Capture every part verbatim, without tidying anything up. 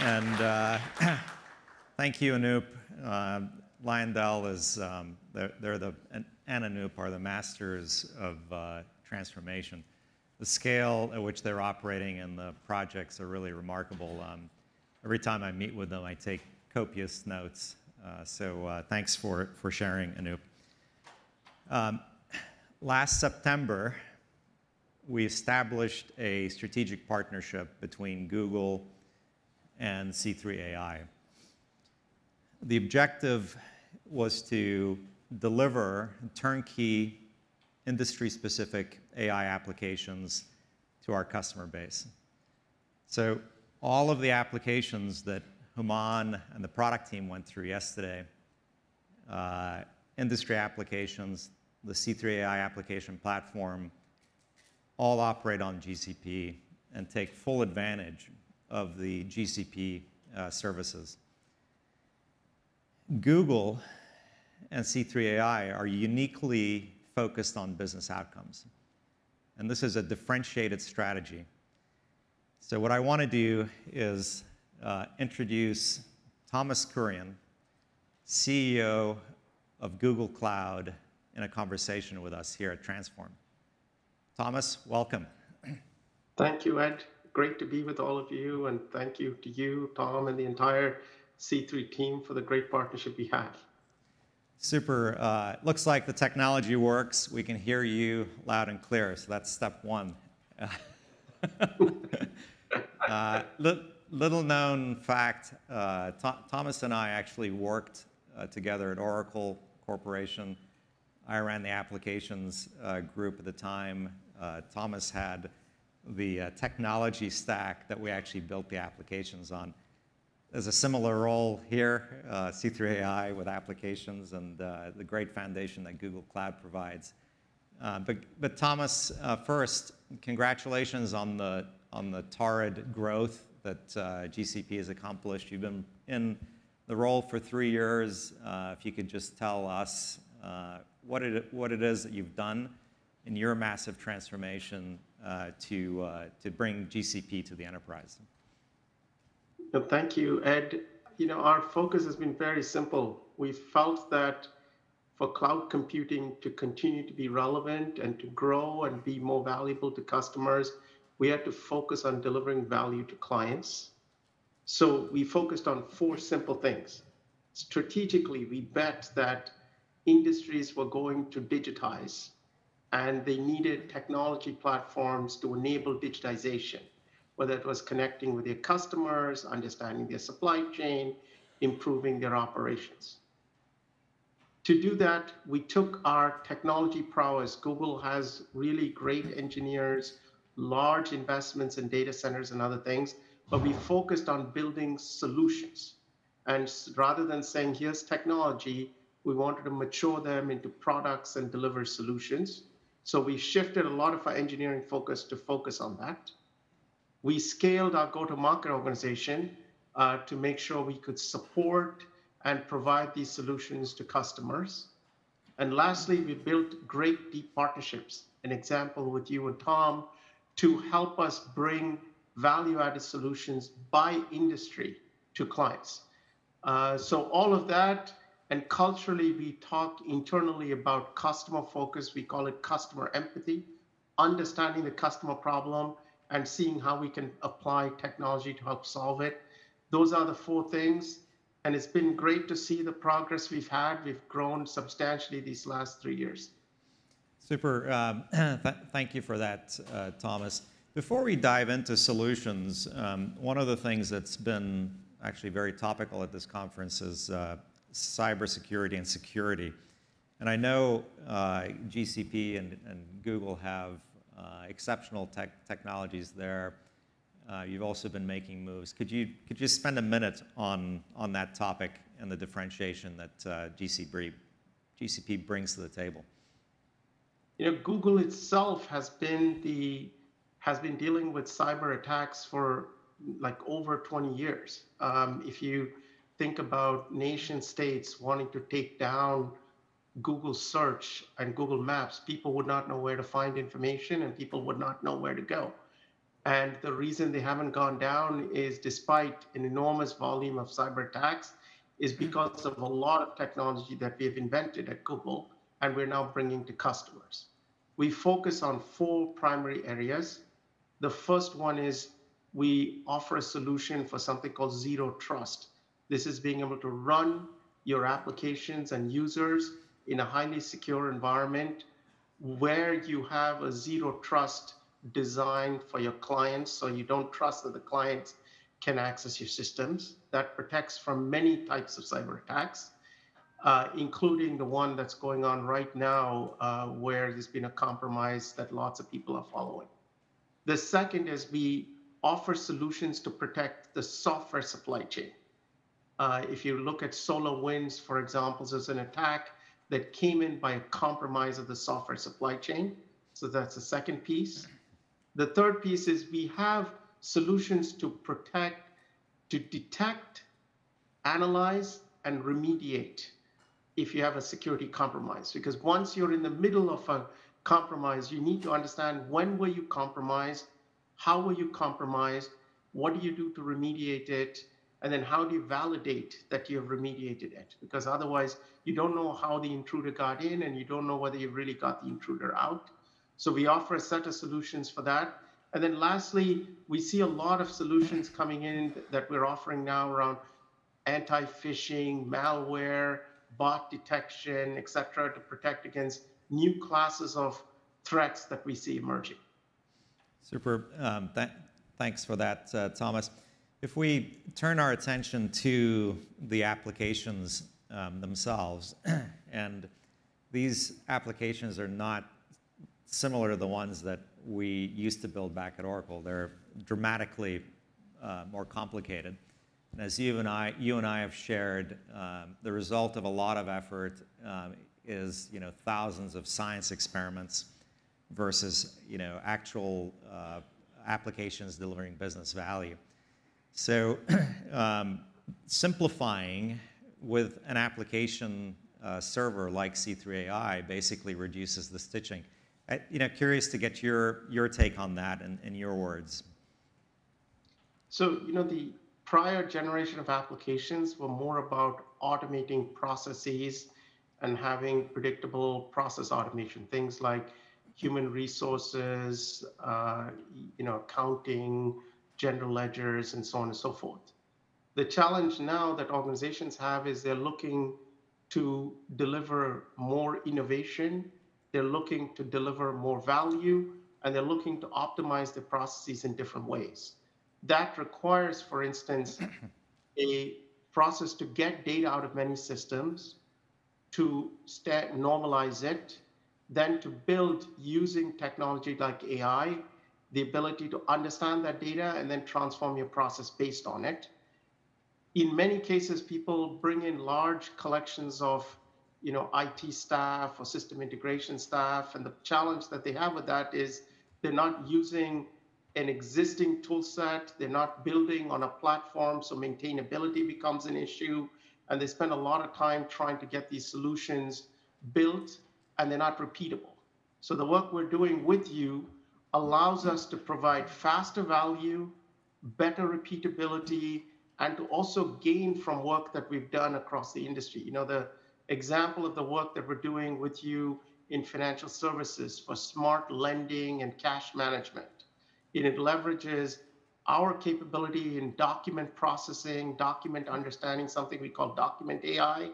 And uh, thank you, Anoop. Uh, Lyondell is, um, they're, they're the, and Anoop are the masters of uh, transformation. The scale at which they're operating and the projects are really remarkable. Um, every time I meet with them, I take copious notes. Uh, so uh, thanks for, for sharing, Anoop. Um, last September, we established a strategic partnership between Google and C three A I. The objective was to deliver turnkey, industry-specific A I applications to our customer base. So all of the applications that Human and the product team went through yesterday, uh, industry applications, the C three A I application platform, all operate on G C P and take full advantage of the G C P uh, services. Google and C three A I are uniquely focused on business outcomes. And this is a differentiated strategy. So what I want to do is uh, introduce Thomas Kurian, C E O of Google Cloud, in a conversation with us here at Transform. Thomas, welcome. Thank you, Ed. Great to be with all of you, and thank you to you, Tom, and the entire C three team for the great partnership we have. Super. Uh, looks like the technology works. We can hear you loud and clear, so that's step one. uh, li little known fact, uh, Thomas and I actually worked uh, together at Oracle Corporation. I ran the applications uh, group at the time. Uh, Thomas had the uh, technology stack that we actually built the applications on. There's a similar role here, uh, C three A I with applications and uh, the great foundation that Google Cloud provides. Uh, but, but Thomas, uh, first, congratulations on the, on the torrid growth that uh, G C P has accomplished. You've been in the role for three years. Uh, if you could just tell us uh, what, it, what it is that you've done in your massive transformation uh, to, uh, to bring G C P to the enterprise. No, thank you, Ed. You know, our focus has been very simple. We felt that for cloud computing to continue to be relevant and to grow and be more valuable to customers, we had to focus on delivering value to clients. So we focused on four simple things. Strategically, we bet that industries were going to digitize and they needed technology platforms to enable digitization, whether it was connecting with their customers, understanding their supply chain, improving their operations. To do that, we took our technology prowess. Google has really great engineers, large investments in data centers and other things, but we focused on building solutions. And rather than saying, here's technology, we wanted to mature them into products and deliver solutions. So we shifted a lot of our engineering focus to focus on that. We scaled our go-to-market organization uh, to make sure we could support and provide these solutions to customers. And lastly, we built great deep partnerships, an example with you and Tom, to help us bring value-added solutions by industry to clients. Uh, so all of that, and culturally, we talk internally about customer focus. We call it customer empathy, understanding the customer problem, and seeing how we can apply technology to help solve it. Those are the four things, and it's been great to see the progress we've had. We've grown substantially these last three years. Super. Um, th thank you for that, uh, Thomas. Before we dive into solutions, um, one of the things that's been actually very topical at this conference is uh, cybersecurity and security. And I know uh, G C P and, and Google have Uh, exceptional tech technologies there. Uh, you've also been making moves. Could you could you spend a minute on on that topic and the differentiation that uh, G C P brings to the table? You know, Google itself has been the has been dealing with cyber attacks for like over twenty years. Um, if you think about nation states wanting to take down Google search and Google Maps, people would not know where to find information and people would not know where to go. And the reason they haven't gone down is, despite an enormous volume of cyber attacks, is because of a lot of technology that we have invented at Google and we're now bringing to customers. We focus on four primary areas. The first one is we offer a solution for something called zero trust. This is being able to run your applications and users in a highly secure environment where you have a zero trust design for your clients, so you don't trust that the clients can access your systems. That protects from many types of cyber attacks, uh, including the one that's going on right now, uh, where there's been a compromise that lots of people are following. The second is we offer solutions to protect the software supply chain. Uh, if you look at SolarWinds, for example, there's an attack that came in by a compromise of the software supply chain. So that's the second piece. The third piece is we have solutions to protect, to detect, analyze, and remediate if you have a security compromise. Because once you're in the middle of a compromise, you need to understand, when were you compromised? How were you compromised? What do you do to remediate it? And then how do you validate that you have remediated it? Because otherwise, you don't know how the intruder got in, and you don't know whether you really got the intruder out. So we offer a set of solutions for that. And then lastly, we see a lot of solutions coming in that we're offering now around anti-phishing, malware, bot detection, et cetera, to protect against new classes of threats that we see emerging. Super. Um, th thanks for that, uh, Thomas. If we turn our attention to the applications um, themselves, and these applications are not similar to the ones that we used to build back at Oracle. They're dramatically uh, more complicated. And as you and I, you and I have shared, um, the result of a lot of effort um, is, you know, thousands of science experiments versus, you know, actual uh, applications delivering business value. So um, simplifying with an application uh, server like C three A I basically reduces the stitching. I, you know, curious to get your, your take on that and, and your words. So, you know, the prior generation of applications were more about automating processes and having predictable process automation, things like human resources, uh, you know, accounting, general ledgers, and so on and so forth. The challenge now that organizations have is they're looking to deliver more innovation, they're looking to deliver more value, and they're looking to optimize the processes in different ways. That requires, for instance, a process to get data out of many systems, to normalize it, then to build, using technology like A I, the ability to understand that data and then transform your process based on it. In many cases, people bring in large collections of, you know, I T staff or system integration staff, and the challenge that they have with that is they're not using an existing tool set, they're not building on a platform, so maintainability becomes an issue, and they spend a lot of time trying to get these solutions built, and they're not repeatable. So the work we're doing with you allows us to provide faster value, better repeatability, and to also gain from work that we've done across the industry. You know, the example of the work that we're doing with you in financial services for smart lending and cash management. And it leverages our capability in document processing, document understanding, something we call document A I,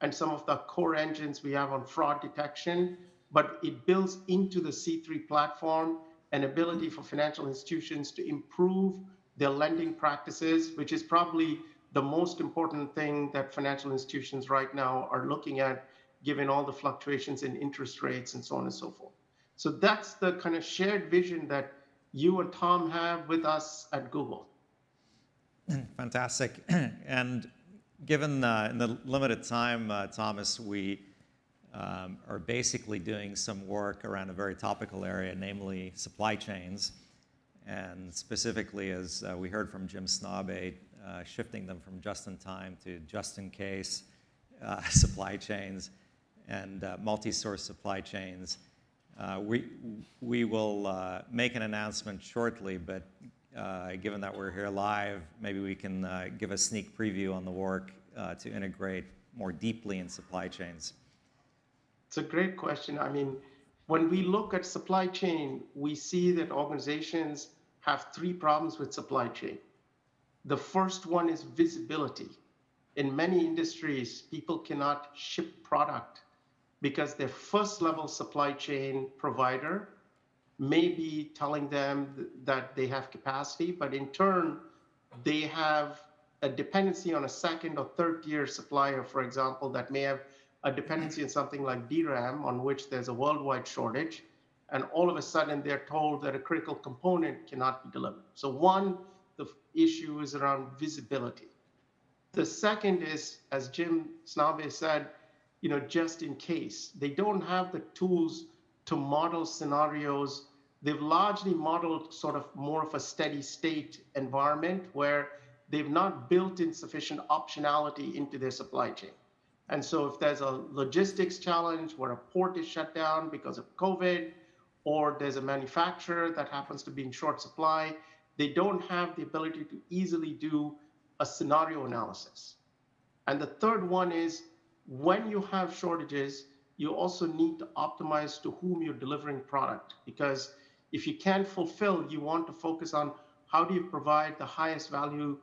and some of the core engines we have on fraud detection, but it builds into the C three platform an ability for financial institutions to improve their lending practices, which is probably the most important thing that financial institutions right now are looking at, given all the fluctuations in interest rates and so on and so forth. So that's the kind of shared vision that you and Tom have with us at Google. Fantastic. And given uh, in the limited time, uh, Thomas, we um, are basically doing some work around a very topical area, namely supply chains. And specifically, as uh, we heard from Jim Snabe, Uh, shifting them from just-in-time to just-in-case uh, supply chains and uh, multi-source supply chains. Uh, we, we will uh, make an announcement shortly, but uh, given that we're here live, maybe we can uh, give a sneak preview on the work uh, to integrate more deeply in supply chains. It's a great question. I mean, when we look at supply chain, we see that organizations have three problems with supply chain. The first one is visibility. In many industries, people cannot ship product because their first level supply chain provider may be telling them that they have capacity, but in turn, they have a dependency on a second or third tier supplier, for example, that may have a dependency on something like D RAM, on which there's a worldwide shortage. And all of a sudden, they're told that a critical component cannot be delivered. So one, the issue is around visibility. The second is, as Jim Snabe said, you know, just in case. They don't have the tools to model scenarios. They've largely modeled sort of more of a steady state environment where they've not built in sufficient optionality into their supply chain. And so if there's a logistics challenge where a port is shut down because of COVID, or there's a manufacturer that happens to be in short supply, they don't have the ability to easily do a scenario analysis. And the third one is, when you have shortages, you also need to optimize to whom you're delivering product, because if you can't fulfill, you want to focus on how do you provide the highest value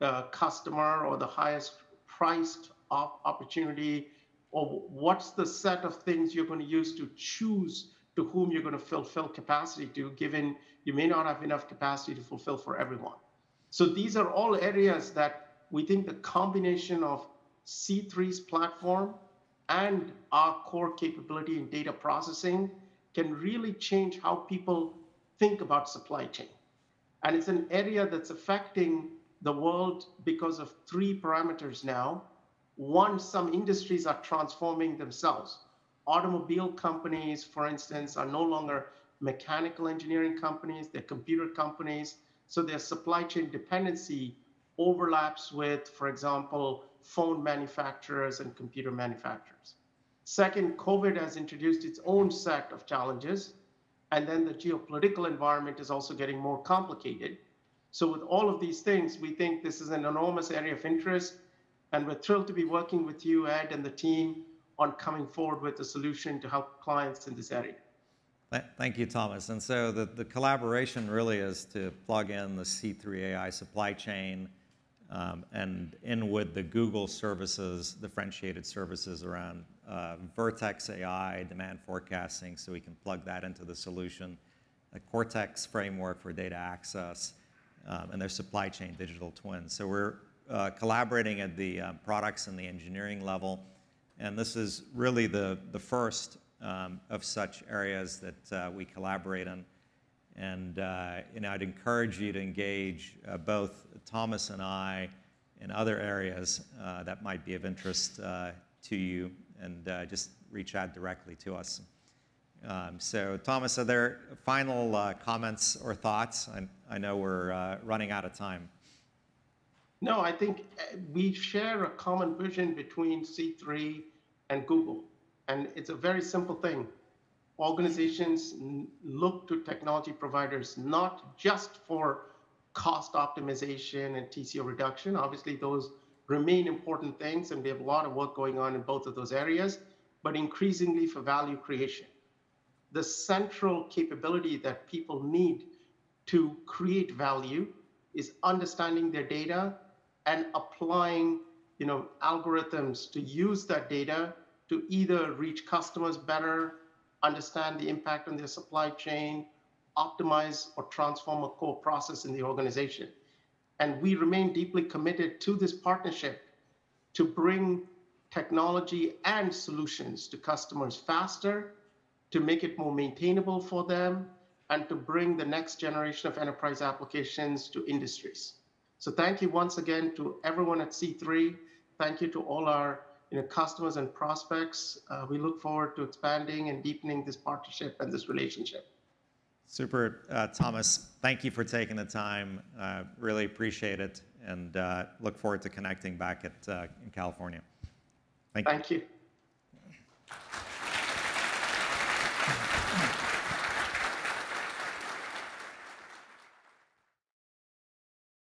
uh, customer or the highest priced op opportunity, or what's the set of things you're going to use to choose to whom you're going to fulfill capacity to, given you may not have enough capacity to fulfill for everyone. So these are all areas that we think the combination of C three's platform and our core capability in data processing can really change how people think about supply chain. And it's an area that's affecting the world because of three parameters now. One, some industries are transforming themselves. Automobile companies, for instance, are no longer mechanical engineering companies, they're computer companies. So their supply chain dependency overlaps with, for example, phone manufacturers and computer manufacturers. Second, COVID has introduced its own set of challenges. And then the geopolitical environment is also getting more complicated. So with all of these things, we think this is an enormous area of interest. And we're thrilled to be working with you, Ed, and the team on coming forward with a solution to help clients in this area. Thank you, Thomas. And so the, the collaboration really is to plug in the C three A I supply chain um, and in with the Google services, differentiated services around uh, Vertex A I, demand forecasting, so we can plug that into the solution, the Cortex framework for data access, um, and their supply chain digital twins. So we're uh, collaborating at the uh, products and the engineering level, and this is really the, the first Um, of such areas that uh, we collaborate on. And uh, you know, I'd encourage you to engage uh, both Thomas and I in other areas uh, that might be of interest uh, to you, and uh, just reach out directly to us. Um, so Thomas, are there final uh, comments or thoughts? I, I know we're uh, running out of time. No, I think we share a common vision between C three and Google. And it's a very simple thing. Organizations look to technology providers not just for cost optimization and T C O reduction. Obviously, those remain important things, and we have a lot of work going on in both of those areas, but increasingly for value creation. The central capability that people need to create value is understanding their data and applying, you know, algorithms to use that data to either reach customers better, understand the impact on their supply chain, optimize or transform a core process in the organization. And we remain deeply committed to this partnership to bring technology and solutions to customers faster, to make it more maintainable for them, and to bring the next generation of enterprise applications to industries. So thank you once again to everyone at C three. Thank you to all our You know, customers and prospects. Uh, we look forward to expanding and deepening this partnership and this relationship. Super, uh, Thomas. Thank you for taking the time. Uh, really appreciate it, and uh, look forward to connecting back at uh, in California. Thank you. Thank you.